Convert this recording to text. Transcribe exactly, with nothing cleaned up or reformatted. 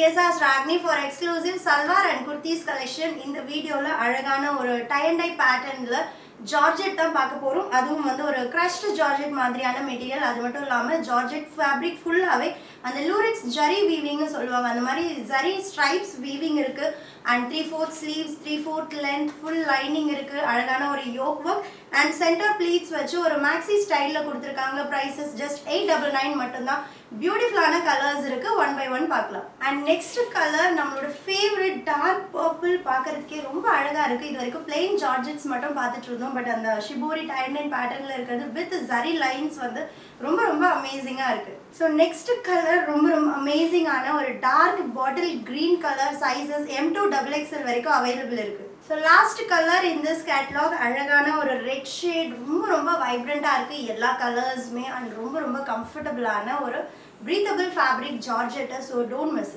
D S R Ragni for exclusive salwar and kurtis collection. In the video la alagana oru tie and dye pattern la Georgette da paaka porom. Adhum vandu oru crushed Georgette madriyana material adu mattum illama Georgette fabric full ave and the lurex zari weaving nu solluvaanga andha mari zari stripes weaving irukku and three fourth sleeves three fourth length full lining irukku alagana oru yoke work and center pleats vechu oru maxi style la kuduthirukanga prices just eight ninety-nine mattum da beautiful ana colors irukku one by one paakalam and next color nammaloda favorite dark purple paakradhukku romba alaga irukku idu varaikku plain georgettes mattum paathitirundhom but and shibori tie dye pattern la irukradhu with zari lines vandu romba romba amazing ah irukku. So next color romba romba amazing ana oru dark bottle green color sizes M to double X L varaiku available irukku. So last color in this catalog alagana oru red shade romba romba vibrant ah irukku ella colors me and romba romba comfortable ana oru breathable fabric Georgette, so don't miss it.